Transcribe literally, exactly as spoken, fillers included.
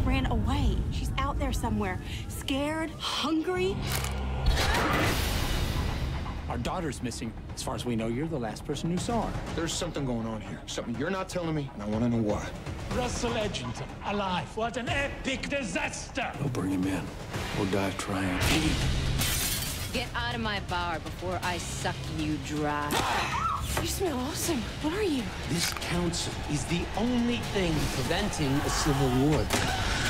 ran away. She's out there somewhere, scared, hungry. Our daughter's missing. As far as we know, you're the last person who saw her. There's something going on here, something you're not telling me, and I want to know why. Russell Edgington, alive. What an epic disaster! We'll bring him in. We'll die trying. Get out of my bar before I suck you dry. You smell awesome. What are you? This council is the only thing preventing a civil war.